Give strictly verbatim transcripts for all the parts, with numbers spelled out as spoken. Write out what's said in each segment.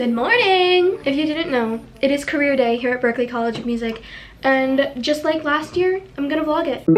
Good morning! If you didn't know, it is career day here at Berklee College of Music, and just like last year, I'm gonna vlog it.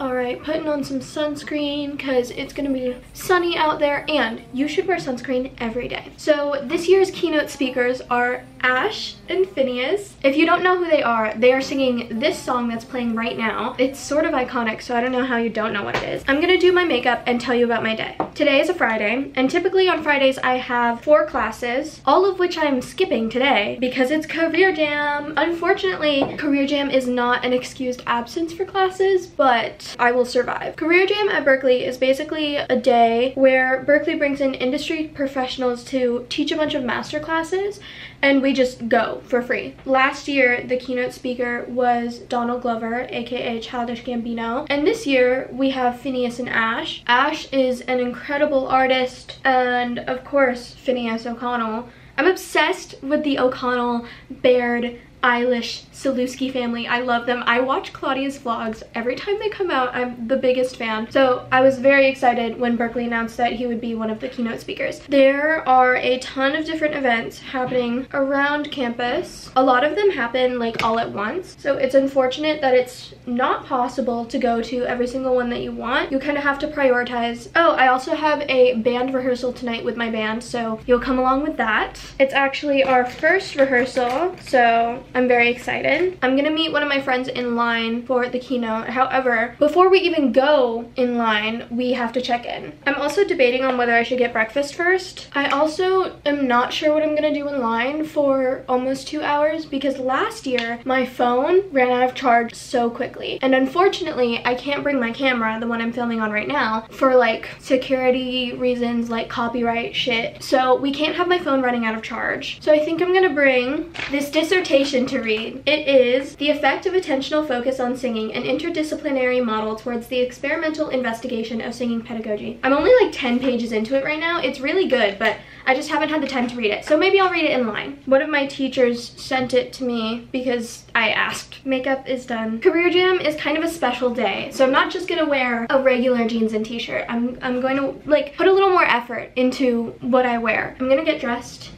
Alright, putting on some sunscreen because it's gonna be sunny out there, and you should wear sunscreen every day. So this year's keynote speakers are Ashe and Finneas. If you don't know who they are, they are singing this song that's playing right now. It's sort of iconic, so I don't know how you don't know what it is. I'm gonna do my makeup and tell you about my day. Today is a Friday, and typically on Fridays I have four classes, all of which I'm skipping today because it's career jam. Unfortunately, career jam is not an excused absence for classes, but I will survive. Career jam at Berklee is basically a day where Berklee brings in industry professionals to teach a bunch of master classes, and we just go for free. Last year, the keynote speaker was Donald Glover, aka Childish Gambino, and this year we have Finneas and Ashe. Ashe is an incredible artist, and of course, Finneas O'Connell. I'm obsessed with the O'Connell, Baird, Eilish, Sulewski family. I love them. I watch Claudia's vlogs every time they come out. I'm the biggest fan. So I was very excited when Berklee announced that he would be one of the keynote speakers. There are a ton of different events happening around campus. A lot of them happen like all at once. So it's unfortunate that it's not possible to go to every single one that you want. You kind of have to prioritize. Oh, I also have a band rehearsal tonight with my band, so you'll come along with that. It's actually our first rehearsal, so I'm very excited. I'm gonna meet one of my friends in line for the keynote. However, before we even go in line, we have to check in. I'm also debating on whether I should get breakfast first. I also am not sure what I'm gonna do in line for almost two hours because last year my phone ran out of charge so quickly. And unfortunately, I can't bring my camera, the one I'm filming on right now, for like security reasons, like copyright shit. So we can't have my phone running out of charge. So I think I'm gonna bring this dissertation to read. It is The Effect of Attentional Focus on Singing, an Interdisciplinary Model Towards the Experimental Investigation of Singing Pedagogy. I'm only like ten pages into it right now. It's really good, but I just haven't had the time to read it, so maybe I'll read it in line. One of my teachers sent it to me because I asked. Makeup is done. Career Jam is kind of a special day, so I'm not just gonna wear a regular jeans and t-shirt. I'm, I'm going to like put a little more effort into what I wear. I'm gonna get dressed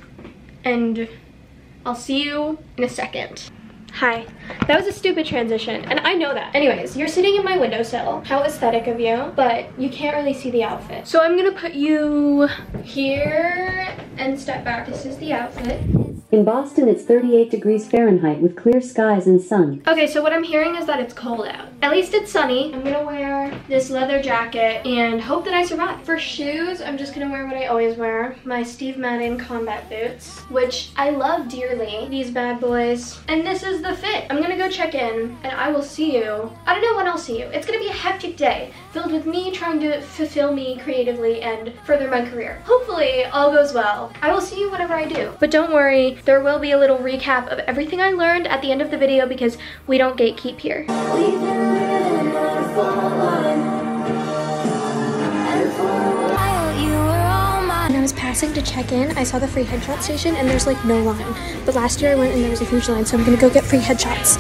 and I'll see you in a second. Hi. That was a stupid transition, and I know that. Anyways, you're sitting in my windowsill. How aesthetic of you, but you can't really see the outfit. So I'm gonna put you here and step back. This is the outfit. In Boston, it's thirty-eight degrees Fahrenheit with clear skies and sun. Okay, so what I'm hearing is that it's cold out. At least it's sunny. I'm gonna wear this leather jacket and hope that I survive. For shoes, I'm just gonna wear what I always wear, my Steve Madden combat boots, which I love dearly, these bad boys. And this is the fit. I'm gonna go check in and I will see you. I don't know when I'll see you. It's gonna be a hectic day filled with me trying to fulfill me creatively and further my career. Hopefully all goes well. I will see you whenever I do. But don't worry, there will be a little recap of everything I learned at the end of the video because we don't gatekeep here. We've been living on a full I was passing to check in, I saw the free headshot station and there's like no line. But last year I went and there was a huge line, so I'm gonna go get free headshots.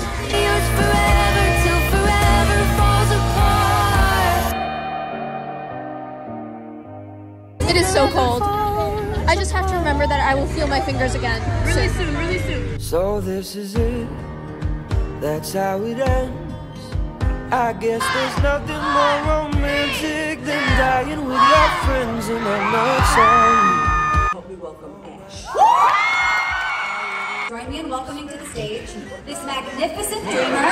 It is so cold. I just have to remember that I will feel my fingers again. Really soon, soon really soon. So this is it. That's how it ends. I guess there's nothing more romantic than dying with your friends in a nutshell. Hope we welcome Ashe. Join me in welcoming to the stage this magnificent dreamer.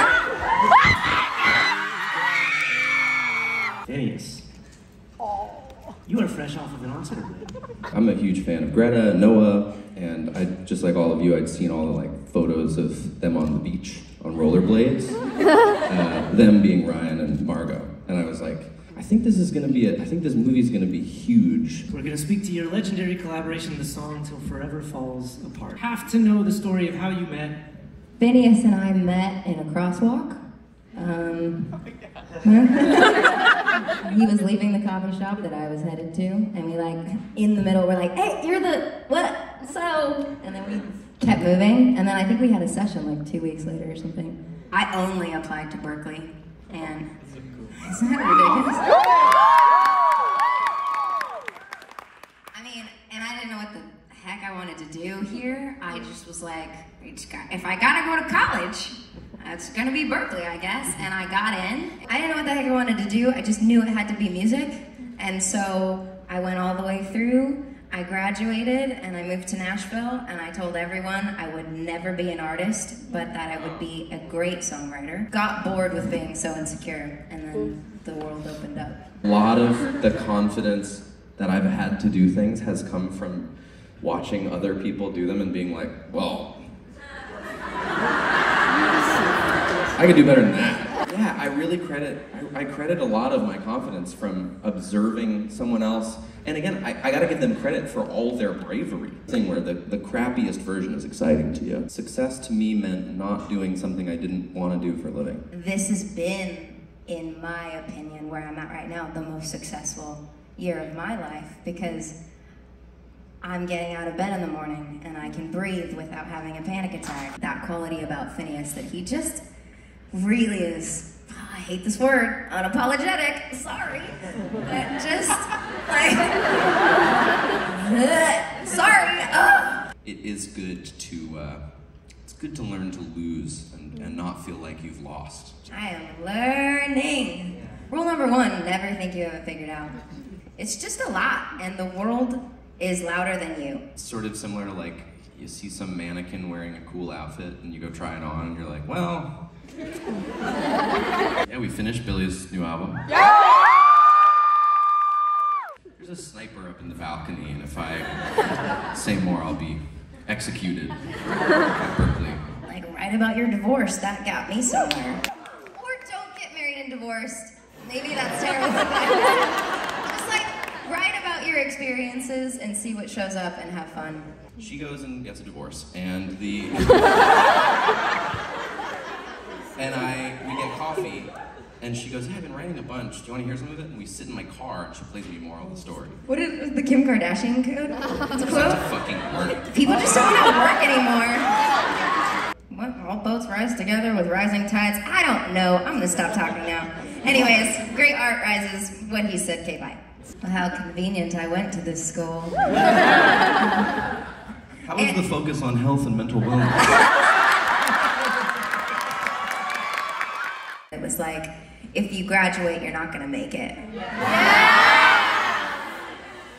Finneas. Oh. You are fresh off of an onset. I'm a huge fan of Greta, Noah, and I just like all of you, I'd seen all the like photos of them on the beach on rollerblades, uh, them being Ryan and Margot, and I was like, I think this is gonna be a, I think this movie's gonna be huge. We're gonna speak to your legendary collaboration, the song "Till Forever Falls Apart." Have to know the story of how you met. Finneas and I met in a crosswalk. Um, oh my God. He was leaving the coffee shop that I was headed to, and we like, in the middle, we're like, hey, you're the, what, so, and then we kept moving, and then I think we had a session like two weeks later or something. I only applied to Berklee, and isn't that ridiculous? I mean, and I didn't know what heck I wanted to do here. I just was like, if I gotta go to college, it's gonna be Berklee, I guess. And I got in. I didn't know what the heck I wanted to do. I just knew it had to be music. And so I went all the way through. I graduated and I moved to Nashville, and I told everyone I would never be an artist, but that I would be a great songwriter. Got bored with being so insecure, and then the world opened up. A lot of the confidence that I've had to do things has come from watching other people do them and being like, well, I could do better than that. Yeah, I really credit, I, I credit a lot of my confidence from observing someone else. And again, I, I gotta give them credit for all their bravery. Thing where the, the crappiest version is exciting to you. Success to me meant not doing something I didn't want to do for a living. This has been, in my opinion, where I'm at right now, the most successful year of my life, because I'm getting out of bed in the morning and I can breathe without having a panic attack. That quality about Finneas that he just really is, I hate this word, unapologetic, sorry, but just like, sorry. Oh. It is good to, uh, it's good to learn to lose and, and not feel like you've lost. I am learning. Rule number one, never think you have it figured out. It's just a lot, and the world is louder than you. It's sort of similar to like, you see some mannequin wearing a cool outfit and you go try it on and you're like, well, yeah, we finished Billy's new album. Yeah! There's a sniper up in the balcony, and if I say more, I'll be executed at Berklee. Like, write about your divorce. That got me somewhere. Or don't get married and divorced. Maybe that's terrible. Just like, write about your experiences and see what shows up and have fun. She goes and gets a divorce, and the... And I, we get coffee, and she goes, yeah, I've been writing a bunch. Do you want to hear some of it? And we sit in my car, and she plays me moral of the story. What is the Kim Kardashian code? It's a quote? Fucking work. People just don't want to work anymore. What? All boats rise together with rising tides? I don't know. I'm going to stop talking now. Anyways, great art rises when he said, okay, bye. Well, how convenient I went to this school. How was the focus on health and mental wellness? It was like, if you graduate, you're not gonna make it. Yeah.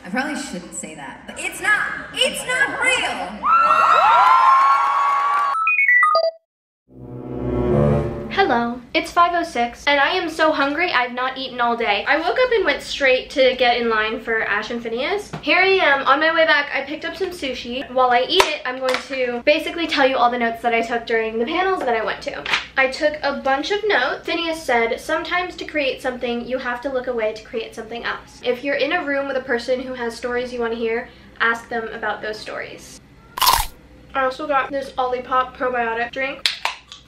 I probably shouldn't say that, but it's not, it's not real. Hello, it's five oh six, and I am so hungry I've not eaten all day. I woke up and went straight to get in line for Ashe and Finneas. Here I am, on my way back, I picked up some sushi. While I eat it, I'm going to basically tell you all the notes that I took during the panels that I went to. I took a bunch of notes. Finneas said, sometimes to create something, you have to look away to create something else. If you're in a room with a person who has stories you want to hear, ask them about those stories. I also got this Olipop probiotic drink.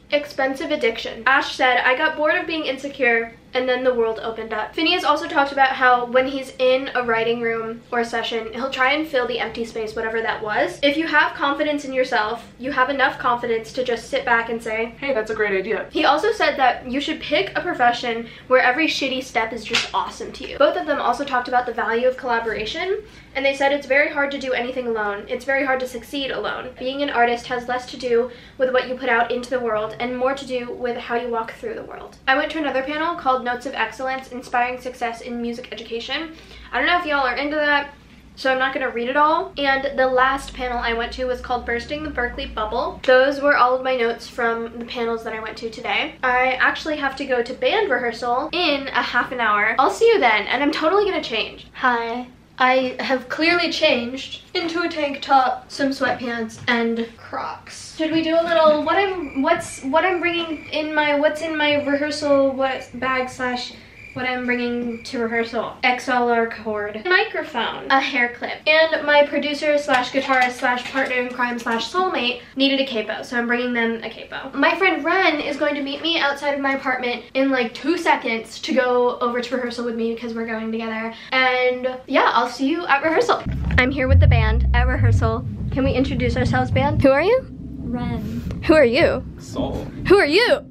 Expensive addiction. Ashe said, I got bored of being insecure, and then the world opened up. Finneas also talked about how when he's in a writing room or a session, he'll try and fill the empty space, whatever that was. If you have confidence in yourself, you have enough confidence to just sit back and say, hey, that's a great idea. He also said that you should pick a profession where every shitty step is just awesome to you. Both of them also talked about the value of collaboration, and they said it's very hard to do anything alone. It's very hard to succeed alone. Being an artist has less to do with what you put out into the world and more to do with how you walk through the world. I went to another panel called Notes of Excellence, Inspiring Success in Music Education. I don't know if y'all are into that, so I'm not going to read it all. And the last panel I went to was called Bursting the Berklee Bubble. Those were all of my notes from the panels that I went to today. I actually have to go to band rehearsal in a half an hour. I'll see you then, and I'm totally going to change. Hi. I have clearly changed into a tank top, some sweatpants, and Crocs. Should we do a little what I'm what's what I'm bringing in my what's in my rehearsal what bag slash what I'm bringing to rehearsal? X L R cord, microphone, a hair clip, and my producer slash guitarist slash partner in crime slash soulmate needed a capo, so I'm bringing them a capo. My friend Ren is going to meet me outside of my apartment in like two seconds to go over to rehearsal with me because we're going together. And yeah, I'll see you at rehearsal. I'm here with the band at rehearsal. Can we introduce ourselves, band? Who are you? Ren. Who are you? Soul. Who are you?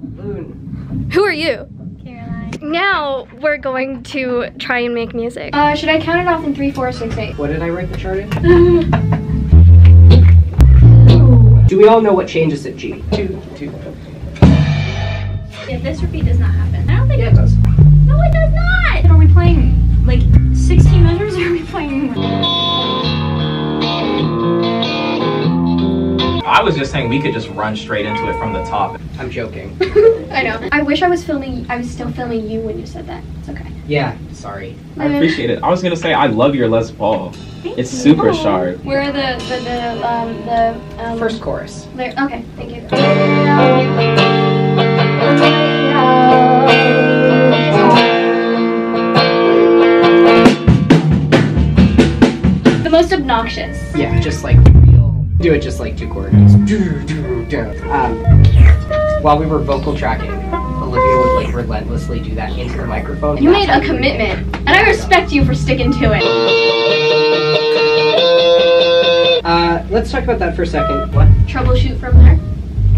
Moon. Who are you? Now we're going to try and make music. Uh, should I count it off in three, four, six, eight? What did I write the chart in? we all know what changes at G. Two, two. Yeah, this repeat does not happen. I don't think yeah, it does. No, it does not! Are we playing like sixteen measures or are we playing more? I was just saying we could just run straight into it from the top. I'm joking. I know. I wish I was filming, I was still filming you when you said that. It's okay. Yeah, sorry. I appreciate it. I was gonna say I love your Les Paul. Thank it's you. super oh. sharp. Where are the the the um the um, first chorus? There. Okay, thank you. The most obnoxious. Yeah, just like real. Do it just like two chords. Um, while we were vocal tracking, Olivia would like relentlessly do that into her microphone. You made a commitment, and I respect you for sticking to it. Uh, let's talk about that for a second. What? Troubleshoot from there?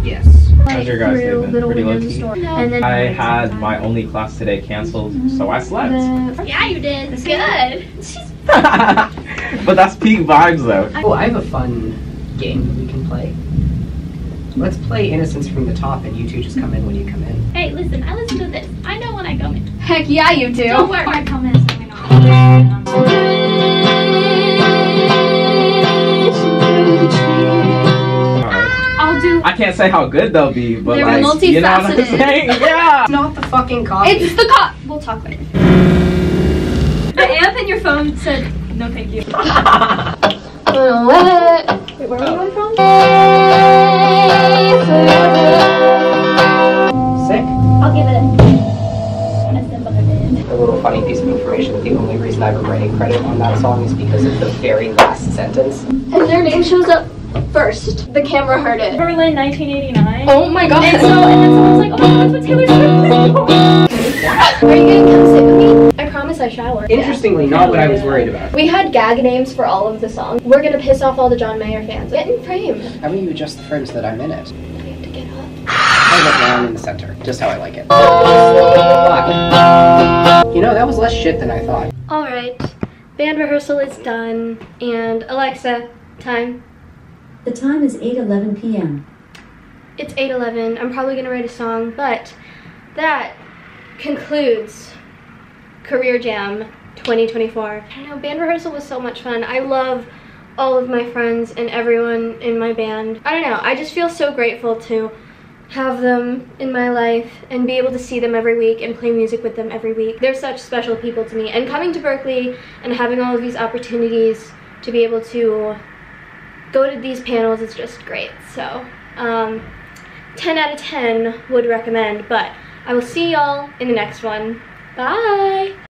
Yes. Like How's your guys been? Pretty low-key. No. I had my only class today canceled, mm-hmm. so I slept. Yeah, you did. That's good. But that's peak vibes, though. Oh, I have a fun game that we can play. Let's play Innocence from the Top, and you two just come in when you come in. Hey, listen, I listen to this. I know when I come in. Heck yeah, you do. Don't worry. I come in so I know. Alright. I'll do. I can't say how good they'll be, but They're like, you know what I'm saying? Yeah. It's not the fucking cop. It's the cop. We'll talk later. The amp in your phone said, no thank you. Wait, where are we going from? Sick? I'll give it a, a little funny piece of information. The only reason I have a writing credit on that song is because of the very last sentence. And their name shows up first. The camera heard it. Berlin nineteen eighty-nine. Oh my god. And so, and then someone's like, oh, that's what Taylor Swift is. Are you gonna come sit with me? I promise I shower. Interestingly, yeah. not what I was worried about. We had gag names for all of the songs. We're gonna piss off all the John Mayer fans. Get in frame. How will you adjust the frames that I'm in it? I look down in the center, just how I like it. Fuck. You know, that was less shit than I thought. Alright, band rehearsal is done, and Alexa, time? The time is eight eleven p m It's eight eleven, I'm probably gonna write a song, but that concludes Career Jam twenty twenty-four. I know, band rehearsal was so much fun. I love all of my friends and everyone in my band. I don't know, I just feel so grateful to have them in my life and be able to see them every week and play music with them every week. They're such special people to me, and coming to Berklee and having all of these opportunities to be able to go to these panels is just great. So um, ten out of ten would recommend, but I will see y'all in the next one. Bye!